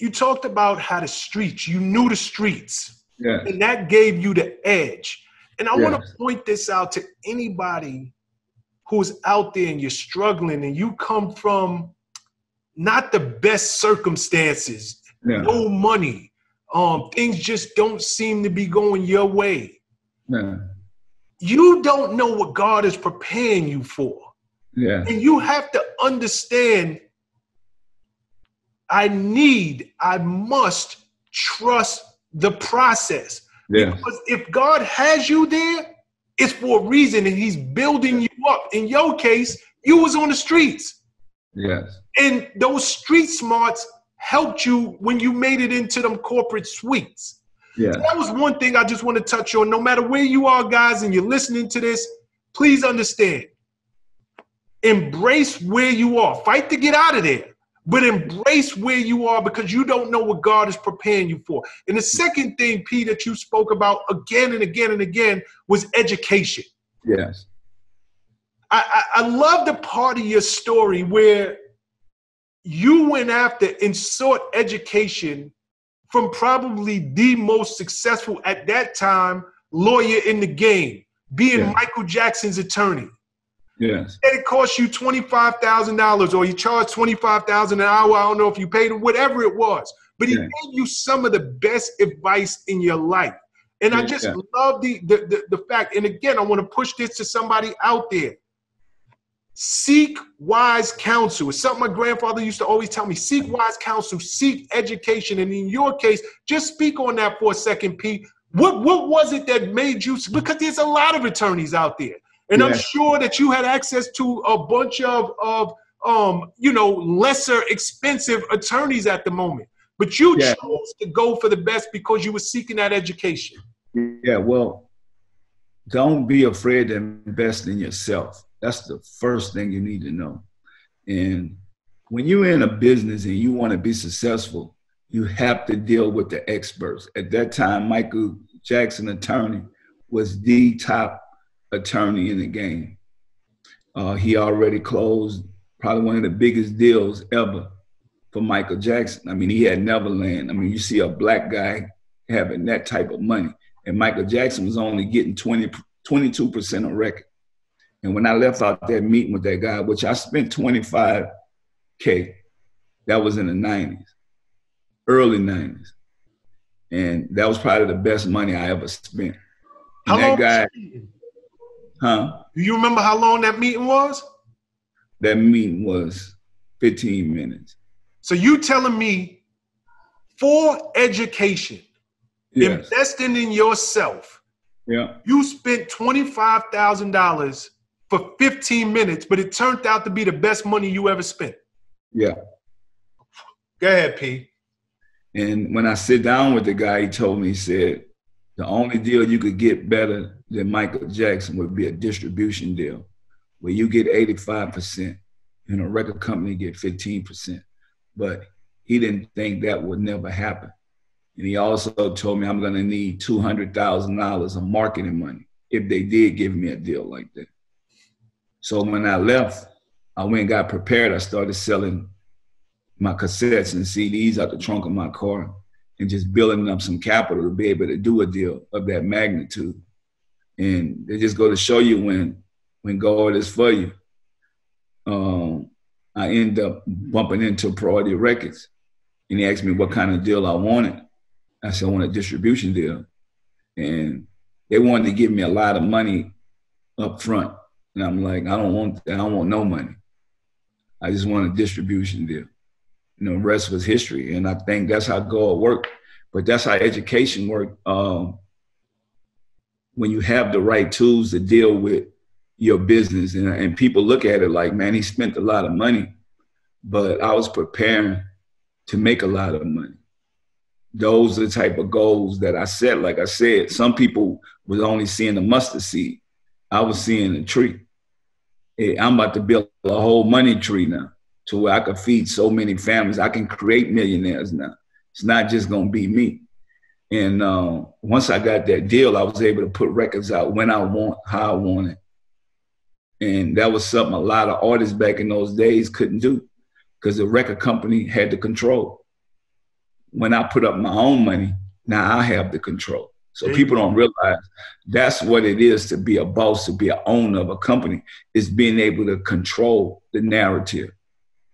you talked about how the streets, you knew the streets. Yeah. And that gave you the edge. And I want to point this out to anybody who's out there and you're struggling and you come from not the best circumstances, no money, things just don't seem to be going your way. No. You don't know what God is preparing you for. Yeah. And you have to understand, I must trust the process. Yeah. Because if God has you there, it's for a reason and he's building you up. In your case, you was on the streets. Yes. And those street smarts helped you when you made it into them corporate suites. Yeah. So that was one thing I just want to touch on. No matter where you are, guys, and you're listening to this, please understand. Embrace where you are. Fight to get out of there. But embrace where you are because you don't know what God is preparing you for. And the second thing, P, that you spoke about again and again and again was education. Yes. I love the part of your story where you went after and sought education from probably the most successful at that time lawyer in the game, being Michael Jackson's attorney. Yes. And it cost you $25,000 or you charged $25,000 an hour. I don't know if you paid him, whatever it was. But he gave you some of the best advice in your life. And I just love the fact. And again, I want to push this to somebody out there. Seek wise counsel. It's something my grandfather used to always tell me. Seek wise counsel. Seek education. And in your case, just speak on that for a second, Pete. What was it that made you? Because there's a lot of attorneys out there. And I'm sure that you had access to a bunch of lesser expensive attorneys at the moment. But you chose to go for the best because you were seeking that education. Yeah, well, don't be afraid to invest in yourself. That's the first thing you need to know. And when you're in a business and you want to be successful, you have to deal with the experts. At that time, Michael Jackson attorney was the top attorney in the game. He already closed probably one of the biggest deals ever for Michael Jackson. I mean, he had Neverland. I mean, you see a black guy having that type of money. And Michael Jackson was only getting 22% of record. And when I left out that meeting with that guy, which I spent $25K, that was in the 90s, early 90s. And that was probably the best money I ever spent. And that guy... Huh? Do you remember how long that meeting was? That meeting was 15 minutes. So you telling me for education, investing in yourself, you spent $25,000 for 15 minutes, but it turned out to be the best money you ever spent. Yeah. Go ahead, P. And when I sit down with the guy, he told me, he said, the only deal you could get better than Michael Jackson would be a distribution deal where you get 85% and a record company get 15%. But he didn't think that would never happen. And he also told me I'm going to need $200,000 of marketing money if they did give me a deal like that. So when I left, I went and got prepared. I started selling my cassettes and CDs out the trunk of my car and just building up some capital to be able to do a deal of that magnitude. And they just go to show you when God is for you. I end up bumping into Priority Records. And he asked me what kind of deal I wanted. I said, I want a distribution deal. And they wanted to give me a lot of money up front. And I'm like, I don't want that. I don't want no money. I just want a distribution deal. You know, the rest was history. And I think that's how God worked. But that's how education worked. When you have the right tools to deal with your business and people look at it like, man, he spent a lot of money, but I was preparing to make a lot of money. Those are the type of goals that I set. Like I said, some people was only seeing the mustard seed. I was seeing a tree. Hey, I'm about to build a whole money tree now to where I could feed so many families. I can create millionaires now. It's not just going to be me. And once I got that deal, I was able to put records out when I want, how I want it. And that was something a lot of artists back in those days couldn't do because the record company had the control. when I put up my own money, now I have the control. So people don't realize that's what it is to be a boss, to be an owner of a company, is being able to control the narrative.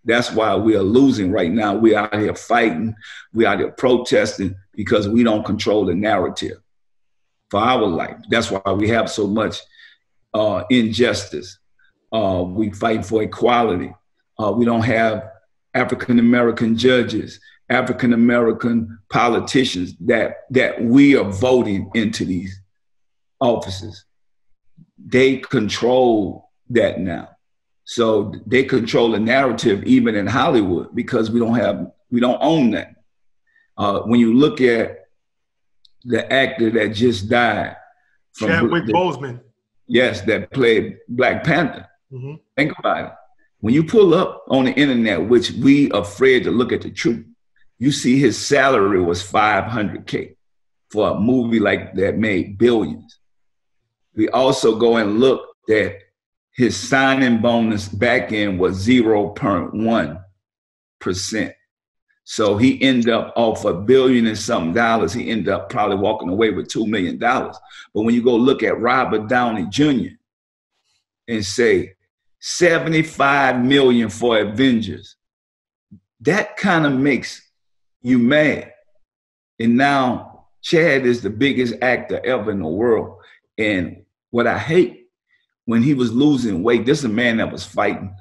That's why we are losing right now. We're out here fighting. We're out here protesting because we don't control the narrative for our life. That's why we have so much injustice. We fight for equality. We don't have African-American judges, African-American politicians that we are voting into these offices. They control that now. So they control the narrative even in Hollywood because we don't own that. When you look at the actor that just died, Chadwick Boseman. Yes, that played Black Panther. Mm-hmm. Think about it. When you pull up on the internet, which we are afraid to look at the truth, you see his salary was $500K for a movie like that made billions. We also go and look at his signing bonus back end was 0.1%. So he ended up off $1 billion and something. He ended up probably walking away with $2 million. But when you go look at Robert Downey Jr. and say $75 million for Avengers, that kind of makes you mad. And now Chad is the biggest actor ever in the world. And what I hate, when he was losing weight, this is a man that was fighting.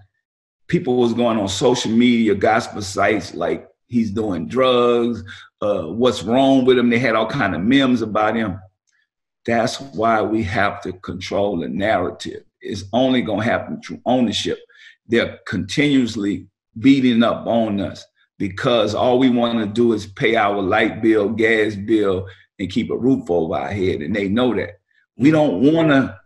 People was going on social media, gospel sites, like he's doing drugs, what's wrong with him. They had all kind of memes about him. That's why we have to control the narrative. It's only going to happen through ownership. They're continuously beating up on us because all we want to do is pay our light bill, gas bill, and keep a roof over our head, and they know that. We don't want to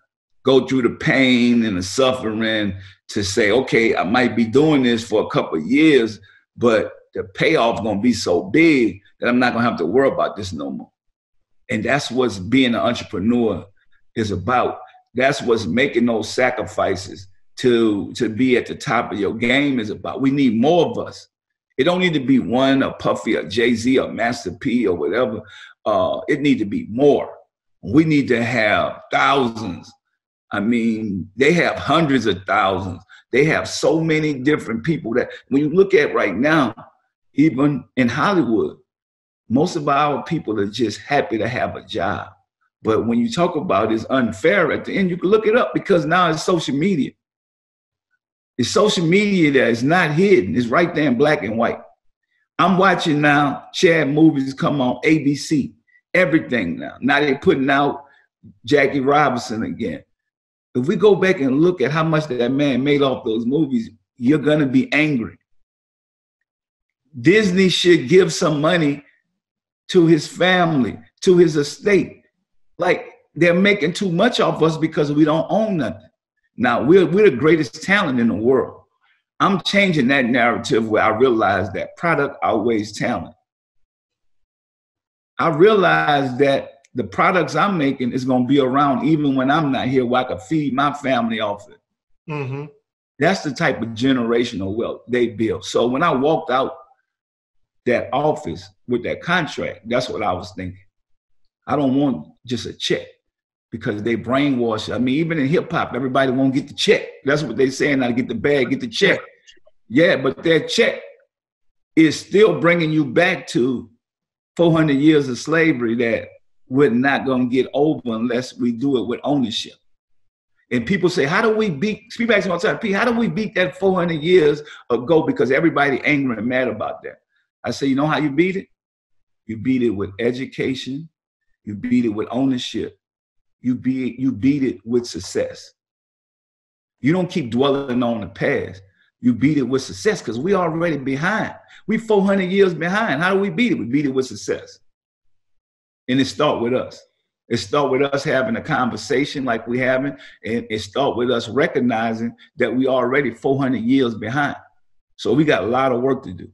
go through the pain and the suffering to say, okay, I might be doing this for a couple of years, but the payoff gonna be so big that I'm not gonna have to worry about this no more. And that's what being an entrepreneur is about. That's what's making those sacrifices to be at the top of your game is about. We need more of us. It don't need to be one, a Puffy, a Jay-Z, a Master P, or whatever. It need to be more. We need to have thousands. I mean, they have hundreds of thousands. They have so many different people that when you look at right now, even in Hollywood, most of our people are just happy to have a job. But when you talk about it's unfair at the end, you can look it up because now it's social media. It's social media that is not hidden. It's right there in black and white. I'm watching now Chad movies come on ABC, everything now. Now they're putting out Jackie Robinson again. If we go back and look at how much that man made off those movies, you're going to be angry. Disney should give some money to his family, to his estate. Like, they're making too much off us because we don't own nothing. Now, we're the greatest talent in the world. I'm changing that narrative where I realize that product outweighs talent. I realize that the products I'm making is going to be around even when I'm not here where I can feed my family off it. Mm-hmm. That's the type of generational wealth they build. So when I walked out that office with that contract, that's what I was thinking. I don't want just a check because they brainwash. I mean, even in hip hop, everybody won't get the check. That's what they're saying. Now get the bag, get the check. Yeah, but that check is still bringing you back to 400 years of slavery that we're not going to get over unless we do it with ownership. And people say, how do we beat, speak back to my time, P, how do we beat that 400 years ago because everybody angry and mad about that? I say, you know how you beat it? You beat it with education. You beat it with ownership. You beat it with success. You don't keep dwelling on the past. You beat it with success because we already behind. We 400 years behind. How do we beat it? We beat it with success. And it starts with us. It starts with us having a conversation like we're having, and it starts with us recognizing that we already 400 years behind. So we got a lot of work to do.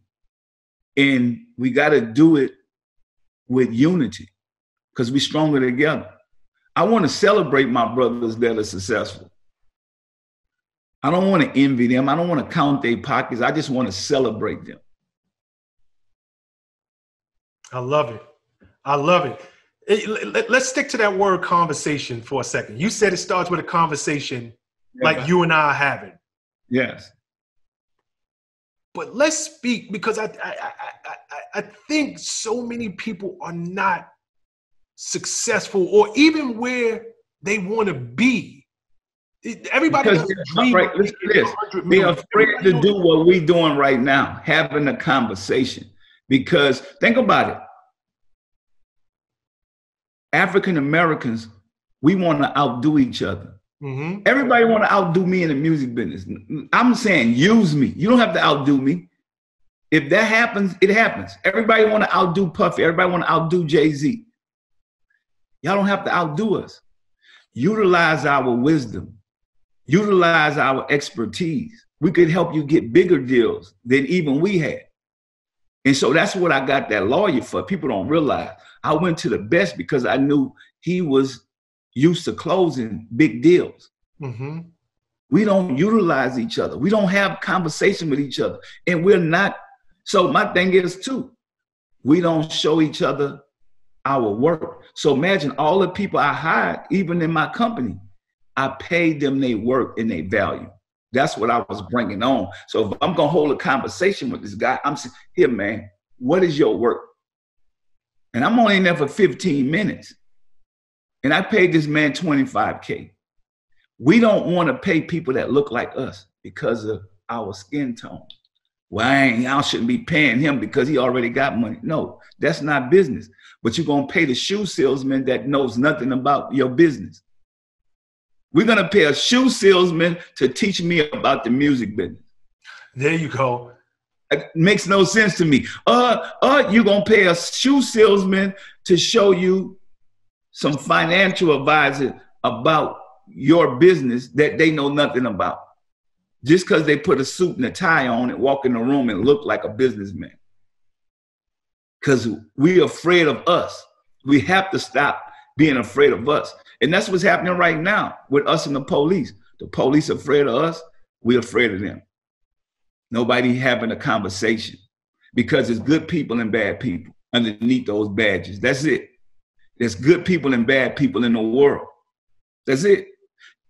And we got to do it with unity because we're stronger together. I want to celebrate my brothers that are successful. I don't want to envy them. I don't want to count their pockets. I just want to celebrate them. I love it. I love it. Let's stick to that word conversation for a second. You said it starts with a conversation like you and I are having. Yes. But let's speak, because I think so many people are not successful or even where they want to be. Everybody has a dream. Right, listen to this. They're afraid to do what we're doing right now, having a conversation. Because think about it. African Americans, we want to outdo each other. Mm-hmm. Everybody want to outdo me in the music business. I'm saying use me. You don't have to outdo me. If that happens, it happens. Everybody want to outdo Puffy. Everybody want to outdo Jay-Z. Y'all don't have to outdo us. Utilize our wisdom. Utilize our expertise. We could help you get bigger deals than even we had. And so that's what I got that lawyer for. People don't realize I went to the best because I knew he was used to closing big deals. Mm-hmm. We don't utilize each other. We don't have conversation with each other. And we're not. So my thing is, too, we don't show each other our work. So imagine all the people I hired, even in my company, I paid them their work and their value. That's what I was bringing on. So if I'm going to hold a conversation with this guy, I'm saying, here, man, what is your work? And I'm only in there for 15 minutes. And I paid this man $25K. We don't want to pay people that look like us because of our skin tone. Well, I shouldn't be paying him because he already got money. No, that's not business. But you're going to pay the shoe salesman that knows nothing about your business. We're going to pay a shoe salesman to teach me about the music business. There you go. It makes no sense to me. You're going to pay a shoe salesman to show you some financial advisor about your business that they know nothing about. Just because they put a suit and a tie on and walk in the room and look like a businessman. Because we're afraid of us. We have to stop being afraid of us. And that's what's happening right now with us and the police. The police are afraid of us. We're afraid of them. Nobody having a conversation because it's good people and bad people underneath those badges. That's it. There's good people and bad people in the world. That's it.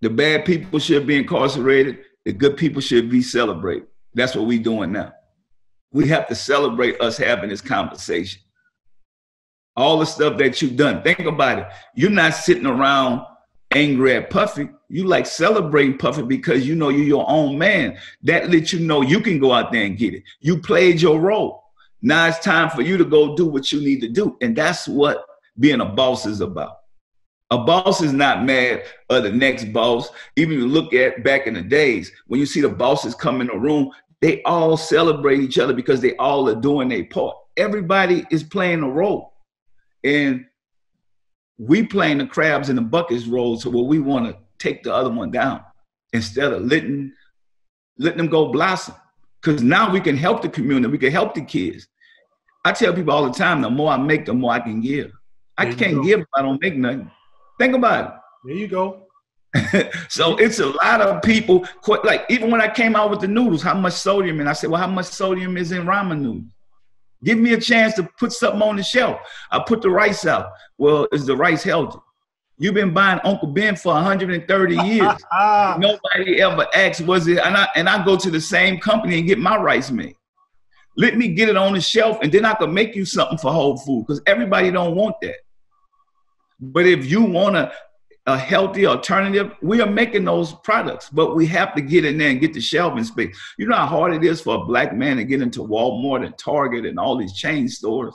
The bad people should be incarcerated. The good people should be celebrated. That's what we're doing now. We have to celebrate us having this conversation. All the stuff that you've done. Think about it. You're not sitting around angry at Puffy. You like celebrating Puffy because you know you're your own man. That lets you know you can go out there and get it. You played your role. Now it's time for you to go do what you need to do. And that's what being a boss is about. A boss is not mad at the next boss. Even if you look at back in the days, when you see the bosses come in the room, they all celebrate each other because they all are doing their part. Everybody is playing a role. And we playing the crabs in the buckets role, so where we want to take the other one down instead of letting them go blossom. Because now we can help the community. We can help the kids. I tell people all the time, the more I make, the more I can give. I can't give if I don't make nothing. Think about it. There you go. So it's a lot of people, like even when I came out with the noodles, how much sodium? And I said, well, how much sodium is in ramen noodles? Give me a chance to put something on the shelf. I put the rice out. Well, is the rice healthy? You've been buying Uncle Ben for 130 years. Nobody ever asked, was it? And I go to the same company and get my rice made. Let me get it on the shelf, and then I can make you something for Whole Foods, because everybody don't want that. But if you want a healthy alternative, we are making those products, but we have to get in there and get the shelving space. You know how hard it is for a black man to get into Walmart and Target and all these chain stores?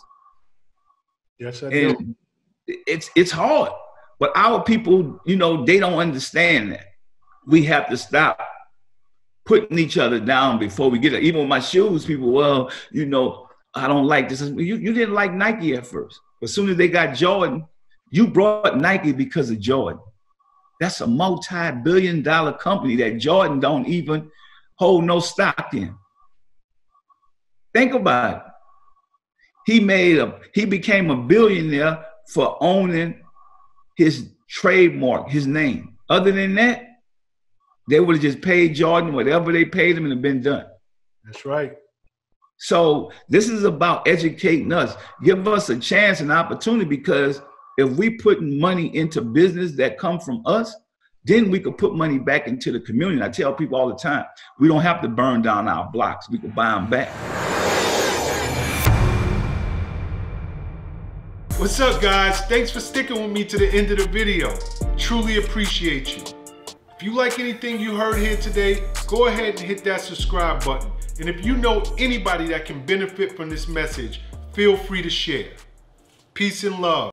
Yes, I do. And it's hard. But our people, you know, they don't understand that. We have to stop putting each other down before we get it. Even with my shoes, people, well, you know, I don't like this. You didn't like Nike at first. But as soon as they got Jordan, you brought Nike because of Jordan. That's a multi-billion-dollar company that Jordan don't even hold no stock in. Think about it. He became a billionaire for owning his trademark, his name. Other than that, they would have just paid Jordan whatever they paid him and have been done. That's right. So this is about educating us. Give us a chance and opportunity, because if we put money into business that come from us, then we could put money back into the community. I tell people all the time, we don't have to burn down our blocks. We can buy them back. What's up, guys? Thanks for sticking with me to the end of the video. Truly appreciate you. If you like anything you heard here today, go ahead and hit that subscribe button. And if you know anybody that can benefit from this message, feel free to share. Peace and love.